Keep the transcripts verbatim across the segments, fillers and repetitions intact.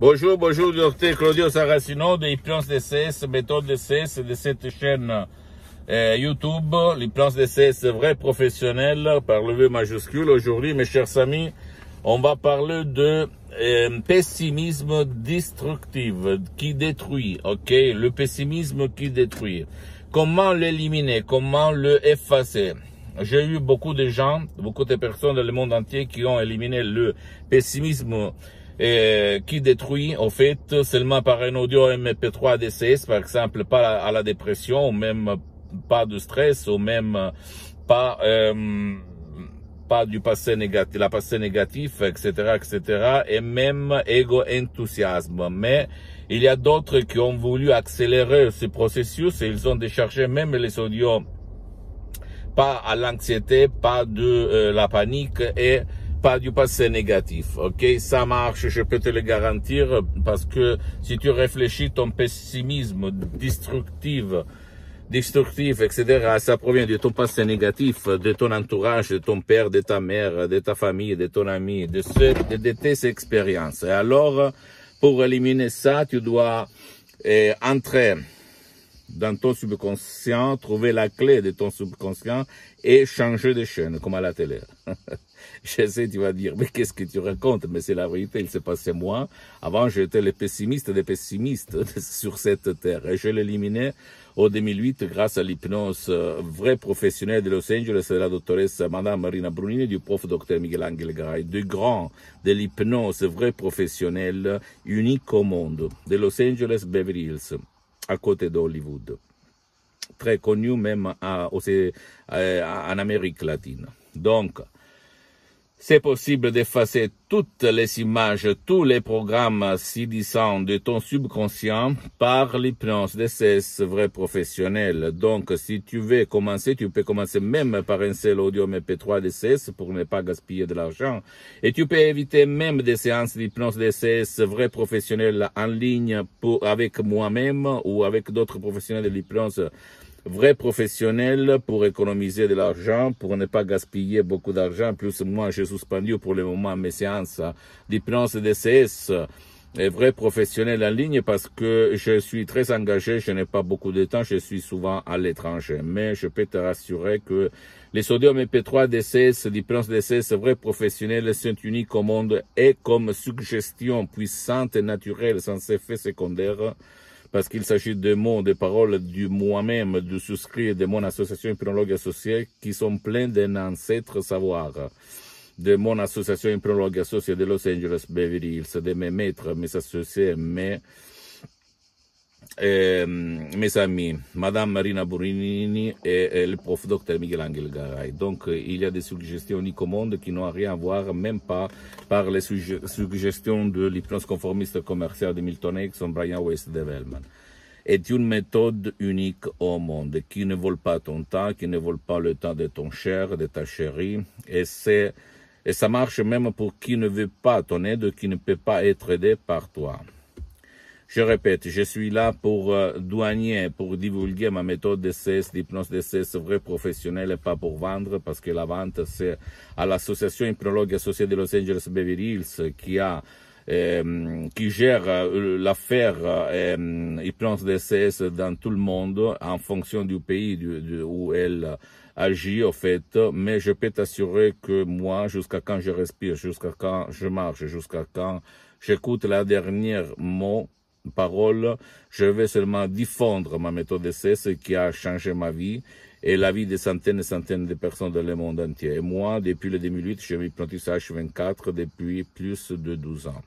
Bonjour, bonjour, docteur Claudio Saracino de Hypnose D C S, méthode D C S de cette chaîne euh, YouTube, l'hypnose D C S vrai professionnel par le V majuscule. Aujourd'hui, mes chers amis, on va parler de euh, pessimisme destructif qui détruit, ok? Le pessimisme qui détruit. Comment l'éliminer? Comment le effacer? J'ai eu beaucoup de gens, beaucoup de personnes dans le monde entier qui ont éliminé le pessimisme et qui détruit, en fait, seulement par un audio M P trois D C S, par exemple, pas à la dépression, ou même pas de stress, ou même pas, euh, pas du passé négatif, la passé négatif, et cetera, et cetera, et même égo-enthousiasme. Mais il y a d'autres qui ont voulu accélérer ce processus et ils ont déchargé même les audios pas à l'anxiété, pas de euh, la panique et pas du passé négatif, ok? Ça marche, je peux te le garantir, parce que si tu réfléchis ton pessimisme destructif, destructif, et cetera, ça provient de ton passé négatif, de ton entourage, de ton père, de ta mère, de ta famille, de ton ami, de, ce, de, de tes expériences. Et alors, pour éliminer ça, tu dois eh, entrer dans ton subconscient, trouver la clé de ton subconscient et changer de chaîne, comme à la télé. Je sais, tu vas dire, mais qu'est-ce que tu racontes? Mais c'est la vérité, il s'est passé moi. Avant, j'étais le pessimiste des pessimistes sur cette terre. Et je l'éliminais en deux mille huit grâce à l'hypnose vraie professionnelle de Los Angeles, de la doctoresse Madame Marina Brunini, du prof docteur Miguel Angel Garay, de grand de l'hypnose vraie professionnelle unique au monde, de Los Angeles, Beverly Hills, à côté d'Hollywood, très connu même à, aussi, à, en Amérique latine. Donc, c'est possible d'effacer toutes les images, tous les programmes si disant de ton subconscient par l'hypnose D C S vrai professionnel. Donc, si tu veux commencer, tu peux commencer même par un seul audio M P trois D C S pour ne pas gaspiller de l'argent. Et tu peux éviter même des séances d'hypnose D C S vrai professionnel en ligne pour, avec moi-même ou avec d'autres professionnels de l'hypnose vrai professionnel pour économiser de l'argent, pour ne pas gaspiller beaucoup d'argent. Plus moi, j'ai suspendu pour le moment mes séances d'hypnose D C S et vrai professionnel en ligne parce que je suis très engagé, je n'ai pas beaucoup de temps, je suis souvent à l'étranger. Mais je peux te rassurer que les sodium M P trois D C S, l'hypnose D C S vrai professionnel sont uniques au monde et comme suggestion puissante et naturelle sans effet secondaire, parce qu'il s'agit de mots, de paroles du moi-même, du souscrit de mon association hypnologue associée qui sont pleins d'un ancêtre savoir, de mon association hypnologue associée de Los Angeles, Beverly Hills, de mes maîtres, mes associés, mes, euh, mes amis, Madame Marina Brunini et, et le prof docteur Miguel Angel Garay. Donc, il y a des suggestions uniques au monde qui n'ont rien à voir, même pas par les suggestions de l'hypnose conformiste commerciale de Milton Erickson, Brian Weiss, de Wellman. Est une méthode unique au monde, qui ne vole pas ton temps, qui ne vole pas le temps de ton cher, de ta chérie, et c'est Et ça marche même pour qui ne veut pas ton aide, qui ne peut pas être aidé par toi. Je répète, je suis là pour euh, douanier, pour divulguer ma méthode D C S, l'hypnose D C S vrai professionnel et pas pour vendre, parce que la vente, c'est à l'association hypnologue associée de Los Angeles Beverly Hills qui a Euh, qui gère euh, l'affaire euh, hypnose D C S dans tout le monde en fonction du pays du, du, où elle agit en fait, mais je peux t'assurer que moi, jusqu'à quand je respire, jusqu'à quand je marche, jusqu'à quand j'écoute la dernière mot, parole, je vais seulement diffondre ma méthode D C S qui a changé ma vie et la vie de centaines et centaines de personnes dans le monde entier. Et moi, depuis le deux mille huit, je m'hypnotise H vingt-quatre depuis plus de douze ans.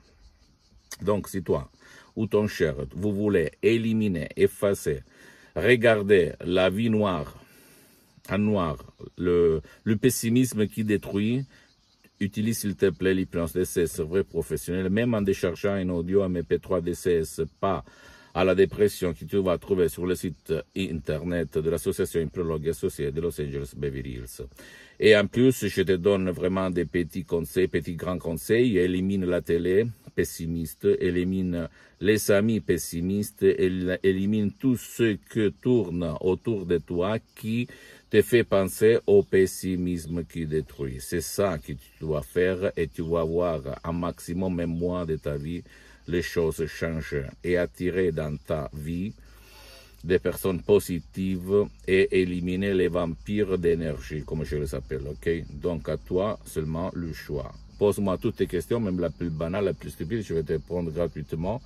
Donc, si toi ou ton cher, vous voulez éliminer, effacer, regarder la vie noire, en noir, le, le pessimisme qui détruit, utilise s'il te plaît l'hypnose D C S vrai professionnel, même en déchargeant un audio M P trois D C S, pas à la dépression que tu vas trouver sur le site internet de l'association hypnologue associée de Los Angeles Beverly Hills. Et en plus, je te donne vraiment des petits conseils, petits grands conseils, élimine la télé, pessimistes, élimine les amis pessimistes, élimine tout ce qui tourne autour de toi qui te fait penser au pessimisme qui détruit. C'est ça que tu dois faire et tu vas voir un maximum, même moins de ta vie, les choses changent et attirer dans ta vie des personnes positives et éliminer les vampires d'énergie, comme je les appelle, ok? Donc à toi seulement le choix. Pose-moi toutes tes questions, même la plus banale, la plus stupide, je vais te répondre gratuitement,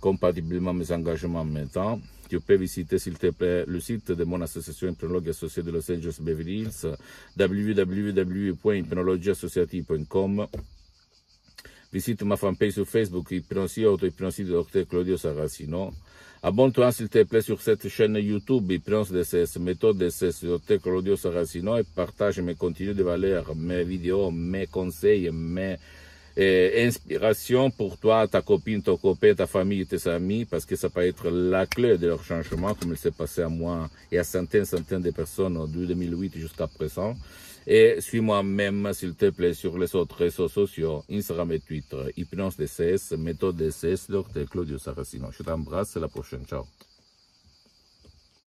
compatiblement à mes engagements en même temps. Tu peux visiter, s'il te plaît, le site de mon association Hypnologue Associée de Los Angeles Beverly Hills, w w w point hypnologie associative point com. Visite ma fanpage sur Facebook, Hypnosie, Auto-Hypnosie de Docteur Claudio Saracino. Abonne-toi, s'il te plaît, sur cette chaîne YouTube, Hypnose D C S, Méthode D C S, Docteur Claudio Saracino, et partage mes contenus de valeur, mes vidéos, mes conseils, mes eh, inspirations pour toi, ta copine, ton copain, ta famille, tes amis, parce que ça peut être la clé de leur changement, comme il s'est passé à moi et à centaines, centaines de personnes de deux mille huit jusqu'à présent. Et suis-moi même, s'il te plaît, sur les autres réseaux sociaux, Instagram et Twitter, Hypnose D C S, Méthode D C S, Docteur Claudio Saracino. Je t'embrasse, à la prochaine, ciao.